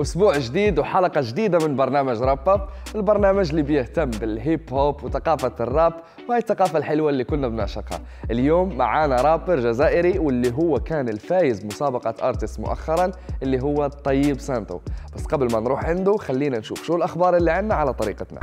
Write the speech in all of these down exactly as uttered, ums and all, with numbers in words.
أسبوع جديد وحلقة جديدة من برنامج راب اب، البرنامج اللي بيهتم بالهيب هوب وثقافة الراب وهي الثقافة الحلوة اللي كنا بنعشقها. اليوم معانا رابر جزائري واللي هو كان الفايز مسابقة ارتست مؤخرا اللي هو طيب سانتو، بس قبل ما نروح عنده خلينا نشوف شو الأخبار اللي عنا على طريقتنا.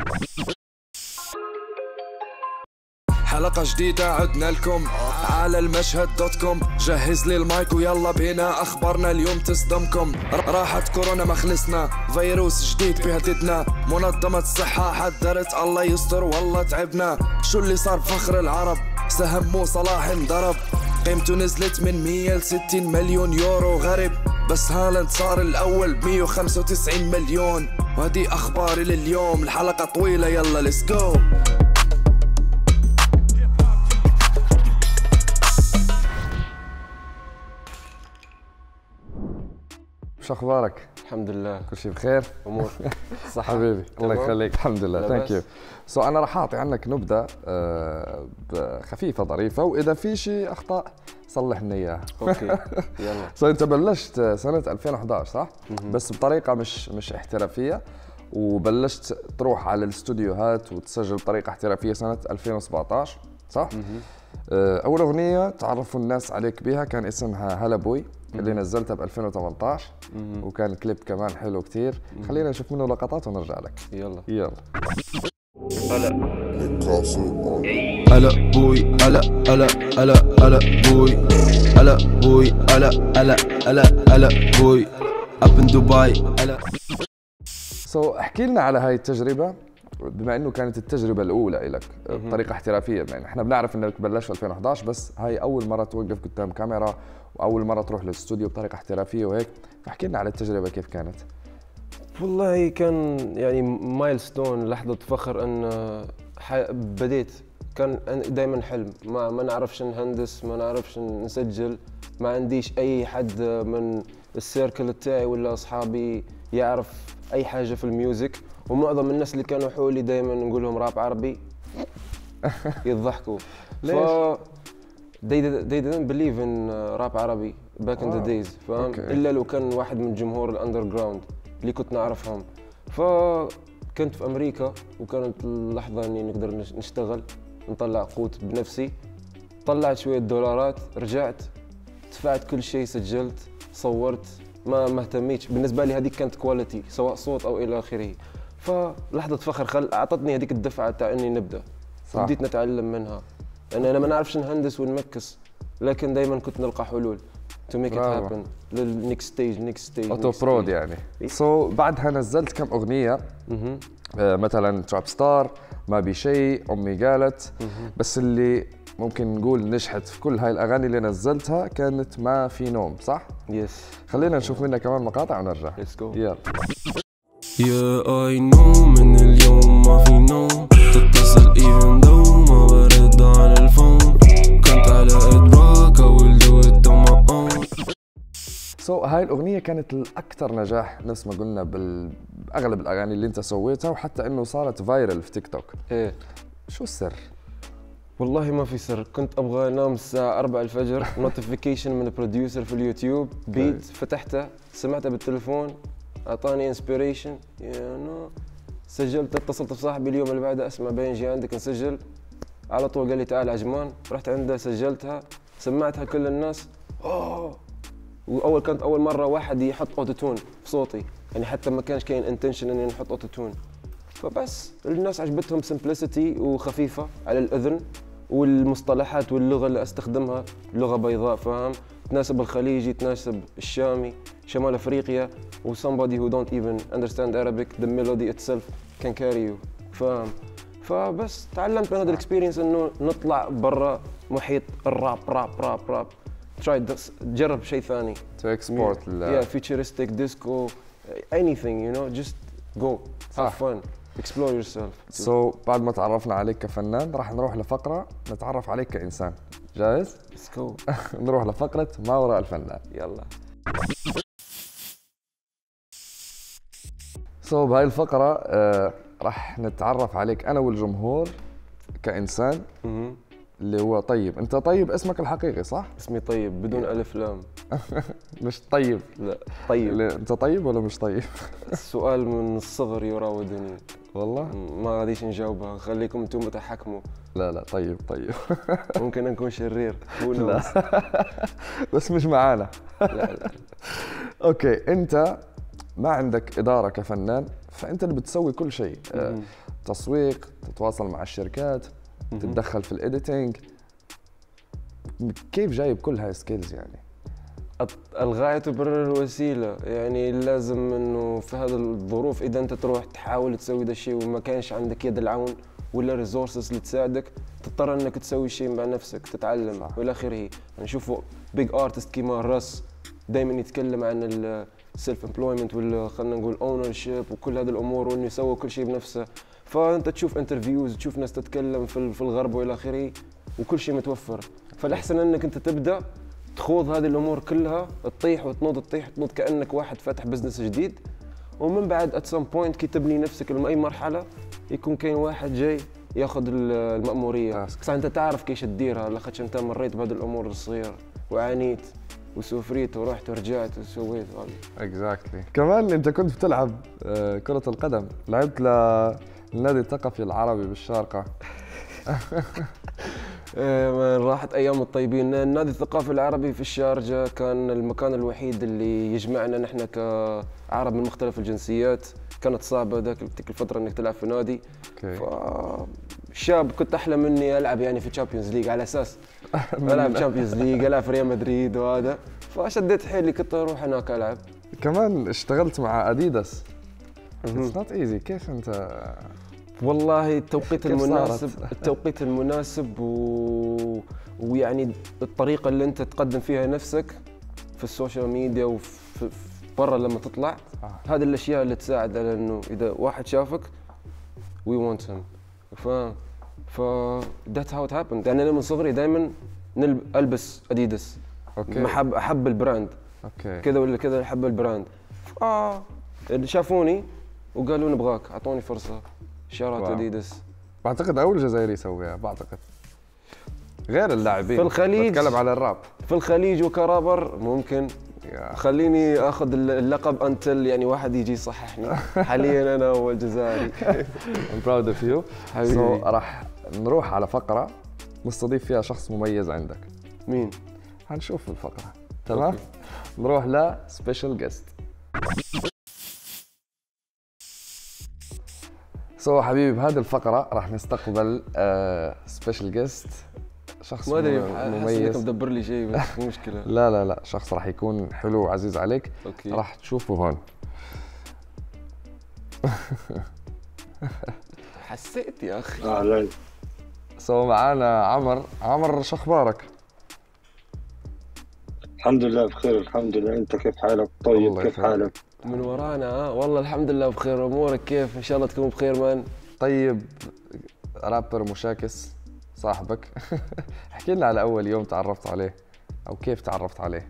حلقة جديدة عدنا لكم على المشهد دوت كوم، جهز لي المايك ويلا بينا، أخبارنا اليوم تصدمكم، راحت كورونا ما خلصنا، فيروس جديد بيهددنا، منظمة الصحة حذرت الله يستر والله تعبنا، شو اللي صار فخر العرب، سهم مو صلاح انضرب، قيمته نزلت من مية ل ستين مليون يورو غرب، بس هالاند صار الأول ب مية وخمسة وتسعين مليون، وهدي أخباري لليوم، الحلقة طويلة يلا ليتس جو. شو اخبارك؟ الحمد لله كل شيء بخير، امور صح حبيبي الله يخليك. الحمد لله ثانك يو. سو انا راح اعطي عنك نبذه خفيفه ظريفه واذا في شيء اخطاء صلح لنا اياها. اوكي يلا. سو انت بلشت سنه ألفين وأحد عشر صح؟ بس بطريقه مش مش احترافيه، وبلشت تروح على الاستوديوهات وتسجل بطريقه احترافيه سنه ألفين وسبعطعش صح؟ اول اغنيه تعرفوا الناس عليك بها كان اسمها هلا بوي اللي نزلتها ب ألفين وثمنطعش وكان الكليب كمان حلو كتير، خلينا نشوف منه لقطات ونرجع لك. يلا يلا. هلا بوي هلا هلا هلا هلا بوي هلا بوي هلا هلا هلا هلا بوي اب ان دبي. سو احكي لنا على هاي التجربه، بما انه كانت التجربه الاولى لك بطريقه احترافيه، يعني احنا بنعرف انك بلشت في ألفين وأحد عشر بس هاي اول مره توقف قدام كاميرا واول مره تروح للاستوديو بطريقه احترافيه وهيك، فاحكي لنا على التجربه كيف كانت. والله كان يعني مايلستون، لحظه فخر ان بديت، كان دائما حلم، ما ما نعرفش نهندس، ما نعرفش نسجل، ما عنديش اي حد من السيركل تاعي ولا اصحابي يعرف اي حاجه في الميوزك، ومعظم الناس اللي كانوا حولي دائما نقول لهم راب عربي يضحكوا. ليش؟ they didn't believe in راب عربي back in the days، فاهم؟ إلا لو كان واحد من جمهور الأندرجراوند اللي كنت نعرفهم. فكنت في أمريكا وكانت اللحظة إني نقدر نشتغل، نطلع قوت بنفسي، طلعت شوية دولارات، رجعت دفعت كل شيء، سجلت، صورت، ما ما اهتميتش، بالنسبة لي هذيك كانت كواليتي سواء صوت أو إلى آخره. فلحظة فخر خل أعطتني هذيك الدفعة تاع إني نبدأ، بديت نتعلم منها. أنا أنا ما نعرفش نهندس ونمكس، لكن دايما كنت نلقى حلول تو ميك ات هابن للنكست ستيج نكست ستيج اوتو برود يعني. سو so, بعدها نزلت كم أغنية آه, مثلا تراب ستار، ما بي شيء، أمي قالت، بس اللي ممكن نقول نجحت في كل هاي الأغاني اللي نزلتها كانت ما في نوم صح؟ يس. خلينا نشوف منها كمان مقاطع ونرجع. ليتس جو. يلا. يا اي نو من اليوم ما في نوم، تتصل ايفن دو ما برد على الفون، كنت على ادراك والجود ما اون. سو هاي الاغنيه كانت الاكثر نجاح نفس ما قلنا باغلب الاغاني اللي انت سويتها، وحتى انه صارت فايرل في تيك توك. ايه شو السر؟ والله ما في سر، كنت ابغى انام الساعه أربعة الفجر نوتيفيكيشن من بروديوسر في اليوتيوب بيت، فتحته سمعته بالتليفون، اعطاني انسبيريشن يا نو، سجلت، اتصلت بصاحبي اليوم اللي بعده اسمع بينجي عندك نسجل، على طول قال لي تعال عجمان، رحت عنده سجلتها، سمعتها كل الناس اوه، واول كانت اول مره واحد يحط اوتوتون في صوتي، يعني حتى ما كانش كاين انتنشن اني نحط اوتوتون، فبس الناس عجبتهم سمبلسيتي وخفيفه على الاذن، والمصطلحات واللغه اللي استخدمها لغه بيضاء فاهم، تناسب الخليجي، تناسب الشامي، شمال افريقيا، و somebody who don't even understand Arabic the melody itself can carry you فاهم. فبس تعلمت من هذا الاكسبيرينس انه نطلع برا محيط الراب راب راب راب تراي تجرب شيء ثاني تو اكسبورت يا فيوتشرستيك ديسكو anything you know just go have fun explore yourself. سو so, بعد ما تعرفنا عليك كفنان راح نروح لفقره نتعرف عليك كانسان، جاهز؟ Let's go. نروح لفقره ما وراء الفنان يلا. سو بهاي الفقرة آه، راح نتعرف عليك أنا والجمهور كإنسان اللي هو طيب. انت طيب اسمك الحقيقي صح؟ اسمي طيب بدون الف لام. مش طيب؟ لا طيب. انت طيب ولا مش طيب؟ السؤال من الصغر يراودني والله ما غاديش نجاوبها، خليكم انتم تحكموا. لا لا طيب طيب. ممكن نكون شرير. لا بس مش معانا. لا لا. اوكي انت ما عندك اداره كفنان، فانت اللي بتسوي كل شيء، تسويق، تتواصل مع الشركات، تتدخل في الاديتنج، كيف جايب كل هاي السكيلز؟ يعني الغاية تبرر الوسيلة، يعني لازم انه في هذه الظروف اذا انت تروح تحاول تسوي ذا الشيء وما كانش عندك يد العون ولا ريسورسز اللي تساعدك، تضطر انك تسوي شيء مع نفسك، تتعلم والى اخره. نشوفوا بيج ارتست كيما راس دائما يتكلم عن السيلف امبلويمنت ولا خلينا نقول اونر شيب وكل هذه الامور، وانه يسوي كل شيء بنفسه. فانت تشوف انترفيوز، تشوف ناس تتكلم في الغرب والى اخره، وكل شيء متوفر. فالاحسن انك انت تبدا تخوض هذه الامور كلها، تطيح وتنوض تطيح وتنوض كانك واحد فاتح بزنس جديد، ومن بعد ات سام بوينت كي تبني نفسك لاي مرحله يكون كاين واحد جاي ياخذ الماموريه. بصح انت تعرف كيفاش تديرها، لاخاطش انت مريت بهذه الامور الصغيره وعانيت وسوفريت ورحت ورجعت وسويت. اكزاكتلي. كمان انت كنت بتلعب كره القدم، لعبت للنادي الثقافي العربي بالشارقه. راحت ايام الطيبين. النادي الثقافي العربي في الشارجه كان المكان الوحيد اللي يجمعنا نحن كعرب من مختلف الجنسيات. كانت صعبه ذاك تلك الفتره انك تلعب في نادي. اوكي. شاب كنت احلم اني العب يعني في تشامبيونز ليج، على اساس العب تشامبيونز ليج، العب في ريال مدريد وهذا. فشديت حيلي كنت اروح هناك العب. كمان اشتغلت مع اديداس. اتس نوت ايزي. كيف انت؟ والله التوقيت المناسب، التوقيت المناسب و... ويعني الطريقه اللي انت تقدم فيها نفسك في السوشيال ميديا وفي برا لما تطلع. آه. هذه الاشياء اللي تساعد على انه اذا واحد شافك وي ونت هيم. ف ف ذات هاو ات هابند. يعني انا من صغري دائما نلب... البس اديداس. اوكي. احب احب البراند. اوكي. كذا ولا كذا احب البراند. اه شافوني وقالوا نبغاك، اعطوني فرصه. شارات اديداس بعتقد اول جزائري يسويها، بعتقد غير اللاعبين في الخليج. بتكلم على الراب في الخليج وكرابر ممكن. yeah. خليني اخذ اللقب انتل يعني واحد يجي يصححني. حاليا انا هو الجزائري. I'm proud of you. so راح نروح على فقره نستضيف فيها شخص مميز عندك. مين؟ هنشوف الفقره. تمام. okay. نروح ل سبيشال جيست. سو حبيبي بهذه الفقرة راح نستقبل سبيشال جيست، شخص مميز. مدبر لي شيء بس مو مشكلة. لا لا لا، شخص راح يكون حلو وعزيز عليك. اوكي. راح تشوفه هون. حسيت يا اخي. اه لا. سو معانا عمر. عمر شو اخبارك؟ الحمد لله بخير، الحمد لله. انت كيف حالك؟ طيب كيف حالك؟ من ورانا. ها والله الحمد لله بخير. امورك كيف؟ ان شاء الله تكون بخير. مان طيب رابر مشاكس صاحبك. احكي لنا على اول يوم تعرفت عليه او كيف تعرفت عليه.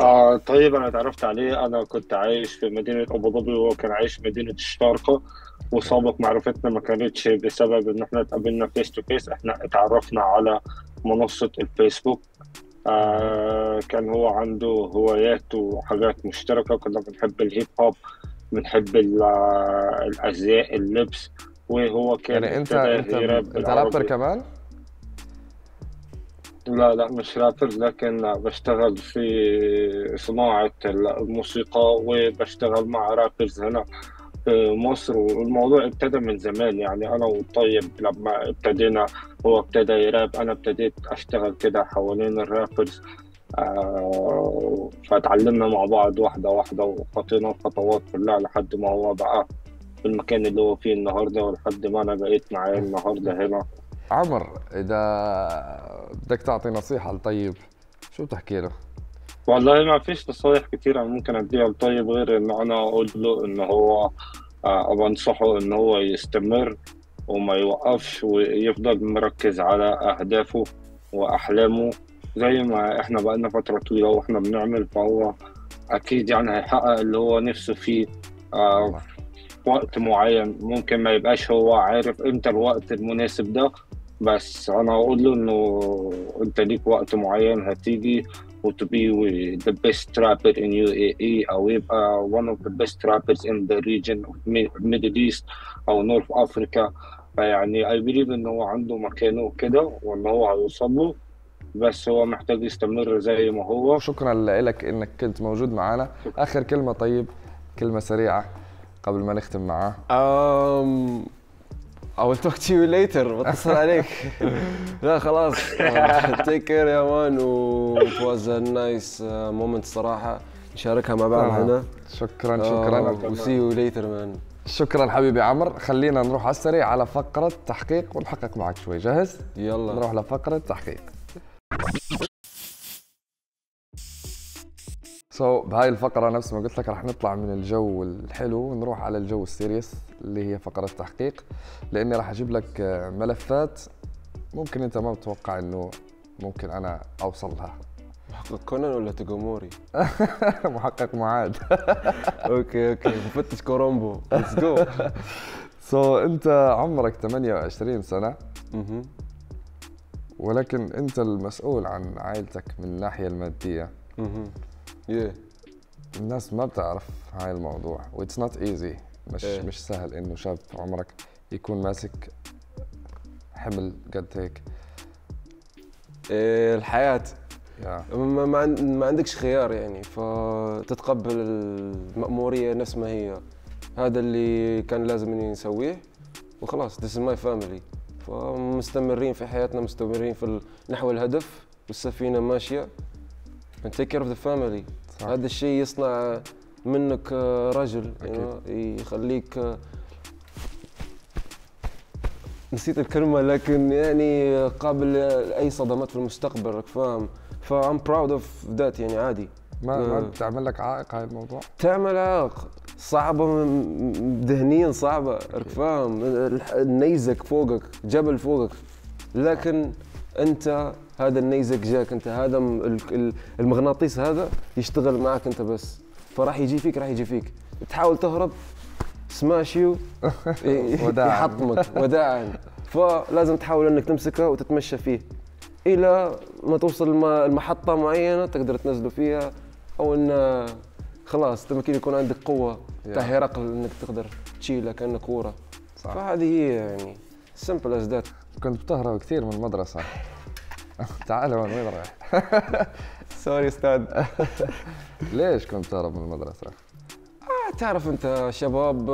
آه طيب انا تعرفت عليه، انا كنت عايش في مدينه ابو ظبي وهو كان عايش في مدينه الشارقه، وسابق معرفتنا ما كانتش بسبب ان احنا اتقابلنا فيس تو فيس، احنا اتعرفنا على منصه الفيسبوك. آه كان هو عنده هوايات وحاجات مشتركة، كنا بنحب الهيب هوب، بنحب الأزياء، اللبس، وهو كان يعني انت انت, انت رابر كمان؟ لا لا مش رابر، لكن بشتغل في صناعة الموسيقى وبشتغل مع رابرز هنا في مصر، والموضوع ابتدى من زمان. يعني انا والطيب لما ابتدينا هو ابتدى يراب، انا ابتديت اشتغل كده حوالين الرابرز. آه فتعلمنا مع بعض واحده واحده وخطينا الخطوات كلها لحد ما هو بقى في المكان اللي هو فيه النهارده، ولحد ما انا بقيت معاه النهارده هنا. عمر اذا بدك تعطي نصيحه لطيب شو بتحكي له؟ والله ما فيش نصايح كتير انا ممكن اديها لطيب، غير ان انا اقول له ان هو بنصحه ان هو يستمر وما يوقفش ويفضل مركز على اهدافه واحلامه زي ما احنا بقالنا فتره طويله واحنا بنعمل، فهو اكيد يعني هيحقق اللي هو نفسه فيه في وقت معين. ممكن ما يبقاش هو عارف امتى الوقت المناسب ده، بس انا هقول له انه انت ليك وقت معين هتيجي to be the best rapper in U A E او يبقى one of the best rappers in the region of Middle East او North Africa. فيعني I believe ان هو عنده مكانه كده وان هو هيوصل له، بس هو محتاج يستمر زي ما هو. شكرا لك انك كنت موجود معانا. اخر كلمه طيب، كلمه سريعه قبل ما نختم معاه. امم I will talk to you later. بتصل عليك. لا خلاص. Take care يا مان. و it was a nice moment صراحة نشاركها مع بعض هنا. شكرا شكرا. و see you later man. شكرا حبيبي عمر. خلينا نروح على السريع على فقرة تحقيق ونحقق معك شوي. جاهز؟ يلا نروح لفقرة تحقيق. سو so, بهاي الفقرة نفس ما قلت لك رح نطلع من الجو الحلو ونروح على الجو السيريس اللي هي فقرة تحقيق، لأني رح أجيب لك ملفات ممكن أنت ما بتتوقع إنه ممكن أنا أوصل لها. محقق كونان ولا تيجوموري؟ محقق معاد. أوكي أوكي مفتش كورومبو. ليتس جو. سو أنت عمرك ثمانية وعشرين سنة ولكن أنت المسؤول عن عائلتك من الناحية المادية. Yeah. الناس ما بتعرف هاي الموضوع واتس نوت ايزي، مش yeah. مش سهل انه شاب عمرك يكون ماسك حمل قد هيك. إيه الحياة yeah. ما ما عندكش خيار يعني، فتتقبل المأمورية نفس ما هي. هذا اللي كان لازم نسويه وخلاص. this is my family. فمستمرين في حياتنا، مستمرين في نحو الهدف والسفينة ماشية. take care of the family. هذا الشيء يصنع منك رجل، يعني يخليك نسيت الكلمة لكن يعني قابل لأي صدمات في المستقبل، راك فاهم؟ فأم براود اوف ذات يعني عادي. ما ما بتعمل لك عائق هاي الموضوع؟ تعمل عائق صعبة ذهنيا صعبة، راك فاهم؟ نيزك فوقك، جبل فوقك، لكن أنت هذا النيزك جاك انت، هذا المغناطيس هذا يشتغل معك انت بس، فراح يجي فيك راح يجي فيك. تحاول تهرب سماشيو يحطمك وداعا. فلازم تحاول انك تمسكها وتتمشى فيه الى ما توصل لمحطه معينه تقدر تنزله فيها، او ان خلاص تمكن يكون عندك قوه تاع هرقل انك تقدر تشيلها كانك كوره. فهذه هي يعني سمبل از ذات. كنت بتهرب كثير من المدرسه. تعال هون وين رايح؟ سوري استاذ. ليش كنت تهرب من المدرسة؟ آه تعرف انت شباب،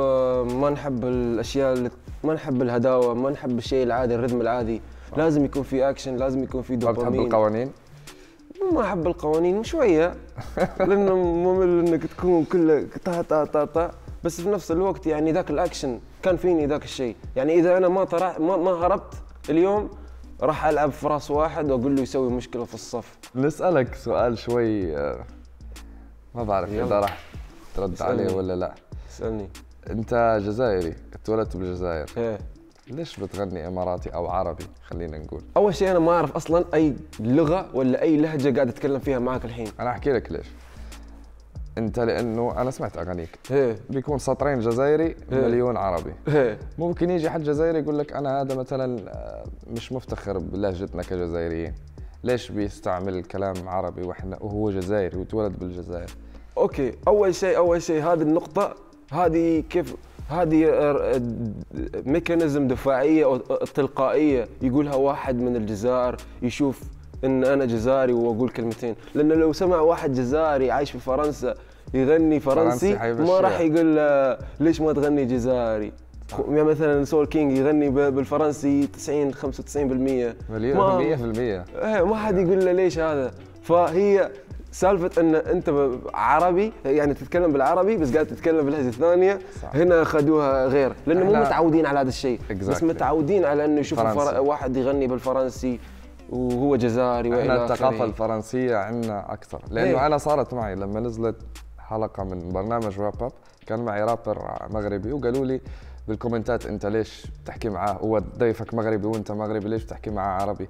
ما نحب الاشياء اللي ما نحب الهداوة، ما نحب الشيء العادي الرتم العادي، آه. لازم يكون في اكشن، لازم يكون في دوبامين. ما بتحب القوانين؟ ما احب القوانين شوية لانه ممل انك تكون كلك طا طا طا طا، بس في نفس الوقت يعني ذاك الاكشن كان فيني ذاك الشيء، يعني اذا انا ما طرح ما, ما هربت اليوم راح العب في راس واحد واقول له يسوي مشكله في الصف. نسالك سؤال شوي ما بعرف اذا راح ترد عليه ولا لا. اسالني. انت جزائري، اتولدت بالجزائر. ايه. ليش بتغني اماراتي او عربي؟ خلينا نقول. اول شيء انا ما اعرف اصلا اي لغه ولا اي لهجه قاعد اتكلم فيها معك الحين. انا احكي لك ليش. انت لانه انا سمعت اغانيك هي. بيكون سطرين جزائري مليون عربي هي. ممكن يجي حد جزائري يقول لك انا هذا مثلا مش مفتخر بلهجتنا كجزائريين، ليش بيستعمل الكلام عربي واحنا وهو جزائري وتولد بالجزائر؟ اوكي اول شيء اول شيء هذه النقطه، هذه كيف هذه ميكانيزم دفاعيه او تلقائيه يقولها واحد من الجزائر يشوف ان انا جزائري واقول كلمتين، لانه لو سمع واحد جزائري عايش في فرنسا يغني فرنسي ما راح يقول ليش ما تغني جزائري. يعني مثلا سول كينج يغني بالفرنسي تسعين خمسة وتسعين بالمية مليون مية بالمية ما حد يقول له ليش هذا. فهي سالفه ان انت عربي يعني تتكلم بالعربي بس قاعد تتكلم بلهجه ثانيه، هنا اخذوها غير لانه مو متعودين على هذا الشيء. exactly. بس متعودين على انه يشوفوا واحد يغني بالفرنسي وهو جزائري والى اخره. احنا الثقافه الفرنسيه عندنا اكثر، لانه هي. انا صارت معي لما نزلت حلقه من برنامج راب اب كان معي رابر مغربي وقالوا لي بالكومنتات انت ليش بتحكي معاه، هو ضيفك مغربي وانت مغربي ليش بتحكي معاه عربي؟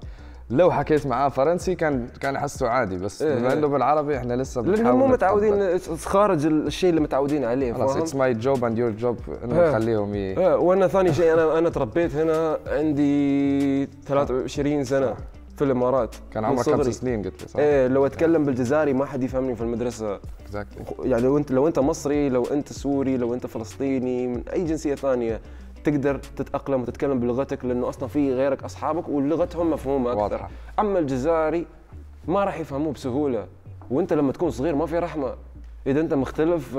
لو حكيت معاه فرنسي كان كان حسه عادي، بس بما انه بالعربي احنا لسه بنحاول، لانهم متعودين خارج الشيء اللي متعودين عليه. خلاص اتس ماي جوب اند يور جوب انه نخليهم ي... وانا ثاني شيء انا انا تربيت هنا عندي ثلاثة وعشرين سنه في الامارات، كان عمرك خمس سنين قلت لي صح؟ ايه لو اتكلم بالجزائري ما حد يفهمني في المدرسه. Exactly. يعني لو انت لو انت مصري، لو انت سوري، لو انت فلسطيني، من اي جنسيه ثانيه تقدر تتاقلم وتتكلم بلغتك، لانه اصلا في غيرك اصحابك ولغتهم مفهومه اكثر. واضحة. اما الجزائري ما راح يفهموه بسهوله، وانت لما تكون صغير ما في رحمه، اذا انت مختلف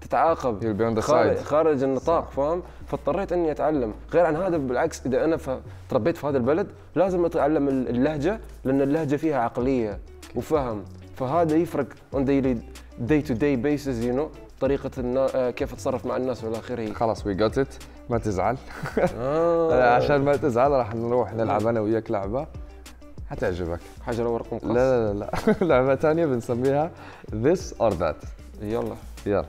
تتعاقب خارج النطاق فاهم. فاضطريت اني اتعلم. غير عن هذا بالعكس، اذا انا تربيت في هذا البلد لازم اتعلم اللهجه، لان اللهجه فيها عقليه وفهم، فهذا يفرق on daily day to day basis you know، طريقه النا... كيف اتصرف مع الناس والى اخره. خلاص وي جوت ات، ما تزعل. آه. عشان ما تزعل راح نروح نلعب انا وياك لعبه حتعجبك، حجر ورق مقص. لا لا لا, لا. لعبه ثانيه بنسميها this or that. يلا يلا.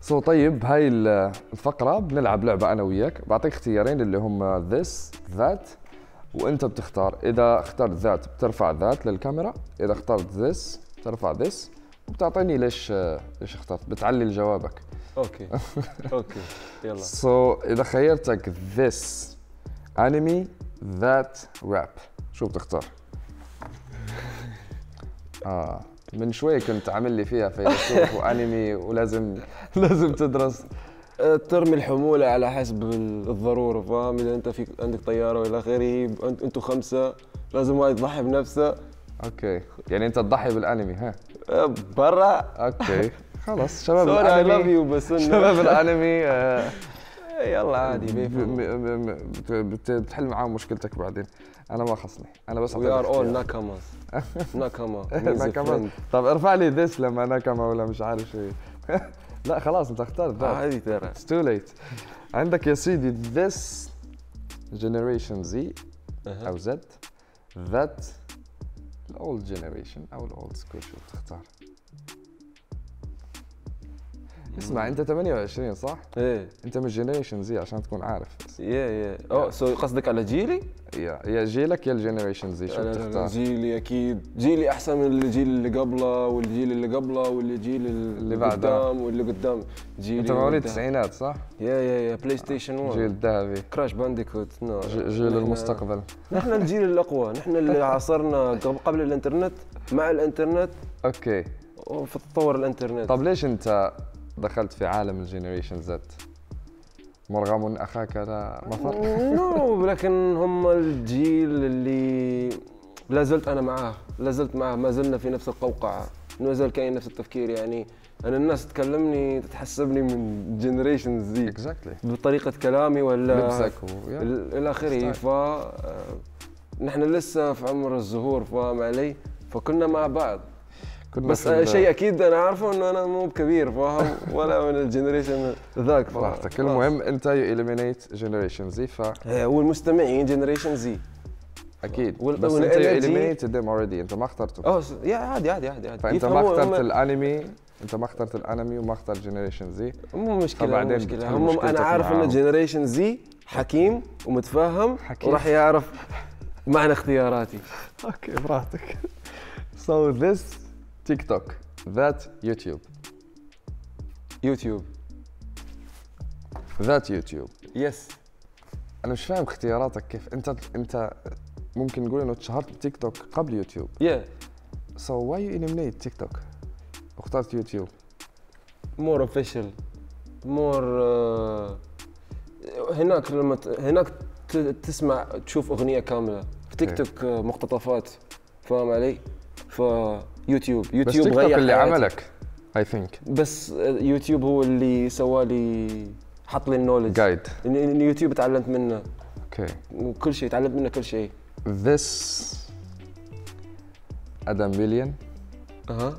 سو so, طيب هاي الفقره بنلعب لعبه انا وياك، بعطيك اختيارين اللي هم this that، وانت بتختار. اذا اخترت that بترفع that للكاميرا، اذا اخترت this ترفع this وبتعطيني ليش ليش اخترت، بتعلل جوابك. اوكي اوكي يلا. سو so, اذا خيرتك this انمي ذات راب شو بتختار؟ اه من شوي كنت عامل لي فيها فيلسوف وانمي ولازم لازم تدرس. ترمي الحموله على حسب الضروره فاهم، اذا انت في عندك طياره والى اخره، انتم خمسه لازم واحد يضحي بنفسه. اوكي يعني انت تضحي بالانمي ها؟ برا. اوكي خلاص شباب الانمي شباب الانمي آه. يلا عادي بتحل معاهم مشكلتك بعدين، انا ما خصني، انا بس وي ار اول ناكاماز. ناكاما ناكاما. طب ارفع لي ذس لما ناكاما ولا مش عارف شيء. لا خلاص انت اخترت عادي ترى، اتس تو ليت. عندك يا سيدي ذس جنريشن زي او زد، ذات الاولد جنريشن او الاولد سكول، شو بتختار؟ اسمع انت ثمانية وعشرين صح؟ ايه انت مش جنريشن زي عشان تكون عارف. يا يا اوه سو قصدك على جيلي؟ يا يا جيلك يا الجنريشن زي شو بتختار؟ جيلي اكيد، جيلي احسن من الجيل اللي قبله والجيل اللي قبله والجيل اللي قدام واللي قدام. جيلي انت مواليد التسعينات صح؟ يا يا يا بلايستيشن واحد، جيل الذهبي، كراش بانديكوت، نو جيل المستقبل. نحن الجيل الاقوى، نحن اللي عاصرنا قبل الانترنت مع الانترنت. اوكي وفي تطور الانترنت. طب ليش انت دخلت في عالم الجنريشن زد؟ مرغم اخاك لا مفر؟ نو لكن هم الجيل اللي لا زلت انا معاه، لا زلت معاه، ما زلنا في نفس القوقعه، ما زال كاين نفس التفكير. يعني انا الناس تكلمني تحسبني من جنريشن زي exactly. بطريقه كلامي ولا لبسك الى اخره، ف نحن لسه في عمر الزهور فاهم علي، فكنا مع بعض. بس شيء اكيد انا عارفه انه انا مو بكبير فاهم ولا من الجنريشن ذاك. براحتك. المهم انت يو اليمينيت جنريشن زي ف والمستمعين جنريشن زي اكيد وال... بس وال... انت يو اليمينيت ذيم اوريدي، انت ما اخترته. اه يا عادي عادي عادي عادي. فانت ما اخترت هم... الانمي، انت ما اخترت الانمي وما اخترت جنريشن زي، مو مشكله مو مشكله. هم انا عارف ان جنريشن زي حكيم ومتفهم وراح يعرف معنى اختياراتي. اوكي براحتك. سو ذس تيك توك، ذات يوتيوب. يوتيوب. ذات يوتيوب. يس. أنا مش فاهم اختياراتك كيف، أنت أنت ممكن نقول إنه تشهرت بتيك توك قبل يوتيوب. يا. So why you eliminate تيك توك؟ واخترت يوتيوب. More official. More uh... هناك لما هناك تسمع تشوف أغنية كاملة، في تيك توك مقتطفات فاهم علي؟ ف يوتيوب يوتيوب بس غير اللي حياتي. عملك اي ثينك بس يوتيوب هو اللي سوالي، حط لي النولج جايد، يوتيوب تعلمت منه. اوكي وكل شيء تعلمت منه كل شيء. ذس ادم بليون. اها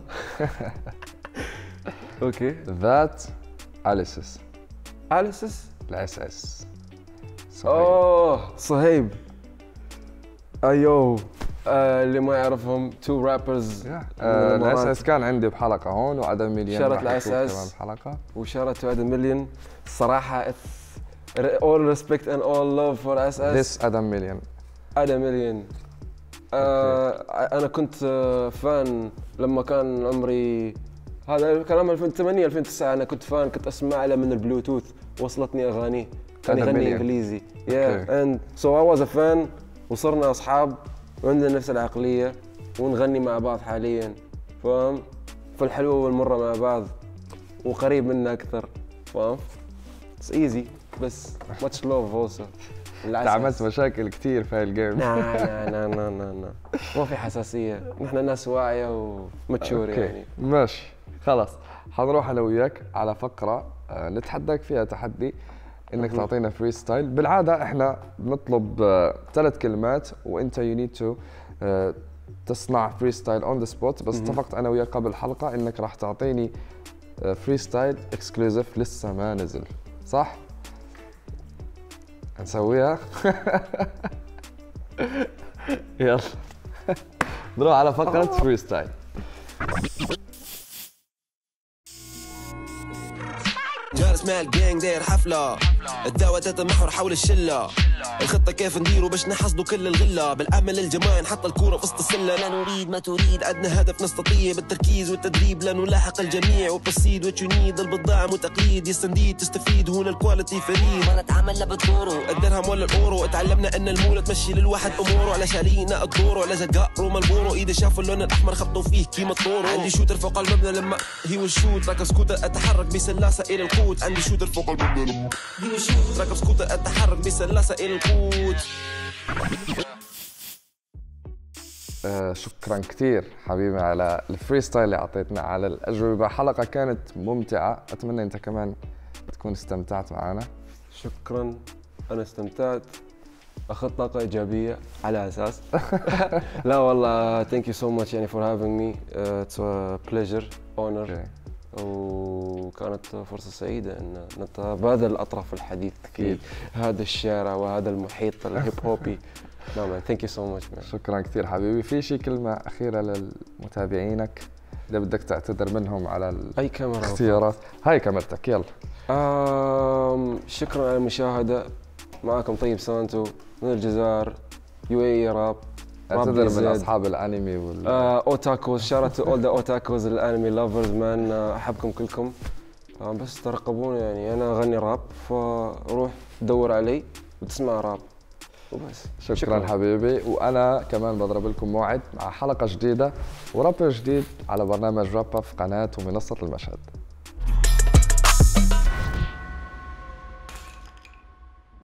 اوكي. ذات اليسس. اليسس الاس اس. اوه صهيب. ايوه آه اللي ما يعرفهم تو رابرز. الاس اس كان عندي بحلقه هون وعدم مليون شارت الاس اس بحلقه وشارت عدم مليون. الصراحه all respect and all love for اس اس. This Adam Million. Adam Million. أنا كنت فان لما كان عمري، هذا كان عام ألفين وثمانية ألفين وتسعة، أنا كنت فان، كنت أسمع له من البلوتوث، وصلتني أغانيه، كان يغني إنجليزي. Yeah and so I was a fan وصرنا أصحاب وعندنا نفس العقلية ونغني مع بعض حاليا، فاهم؟ فالحلوة والمرة مع بعض وقريب منا أكثر، فاهم؟ It's easy بس much love also. عملت مشاكل كثير في هالجيم. لا لا لا لا لا ما في حساسية، نحن ناس واعية ومتشورة يعني. ماشي خلاص، حنروح أنا وياك على فقرة نتحداك فيها تحدي إنك تعطينا فري ستايل. بالعادة إحنا بنطلب ثلاث كلمات وأنت يو نيد تو تصنع فري ستايل أون ذا سبوت، بس اتفقت أنا وياك قبل الحلقة إنك راح تعطيني فري ستايل إكسكلوزيف لسه ما نزل، صح؟ هنسويها. يلا نروح على فقرة فري ستايل. جالس مع الجانج داير حفلة، الدعوة تتمحور حول الشلة، الخطة كيف نديروا باش نحصدوا كل الغلة، بالعمل الجماعي نحط الكورة في وسط السلة، لا نريد ما تريد عندنا هدف نستطيع، بالتركيز والتدريب لا نلاحق الجميع، وبسيد وتشنيد البضاعة وتقليد، يستنديد تستفيد هنا الكواليتي فريد، ما نتعامل لا بدوره الدرهم ولا الأورو، تعلمنا أن المولى تمشي للواحد أموره، على شالينا أدوره على جقره ملبوره، إذا شافوا اللون الأحمر خبطوا فيه كيما الطورو، عندي شوتر فوق المبنى لما هي الشوت راكب سكوتر أتحرك بسلاسة إلى القوت، عندي شوتر فوق المبنى هي الشوت راكب سكوتر أتحرك بسلاسة إلى القوت. آه شكرا كثير حبيبي على الفري ستايل اللي اعطيتنا على الاجوبه، حلقه كانت ممتعه، اتمنى انت كمان تكون استمتعت معنا. شكرا، انا استمتعت، اخذت طاقه ايجابيه على اساس. لا والله ثانك يو سو ماتش يعني فور هافينج مي، اتس بليجر اونر، وكانت فرصة سعيدة أن نتبادل أطراف الحديث في هذا الشارع وهذا المحيط الهيب هوبي. نعم ثانك يو سو ماتش. شكرا كثير حبيبي، في شي كلمة أخيرة لمتابعينك إذا بدك تعتذر منهم على الاختيارات؟ هاي كاميرتك يلا. آم شكرا على المشاهدة، معكم طيب سانتو من الجزائر، يو اي راب. اعتذر من اصحاب الانمي وال اوتاكوز، شارت اول ذا اوتاكوز الانمي لافرز مان، احبكم كلكم بس ترقبوني يعني، انا اغني راب فروح دور علي وتسمع راب وبس. شكرا, شكرا حبيبي، وانا كمان بضرب لكم موعد مع حلقه جديده ورابر جديد على برنامج راب في قناه ومنصه المشهد.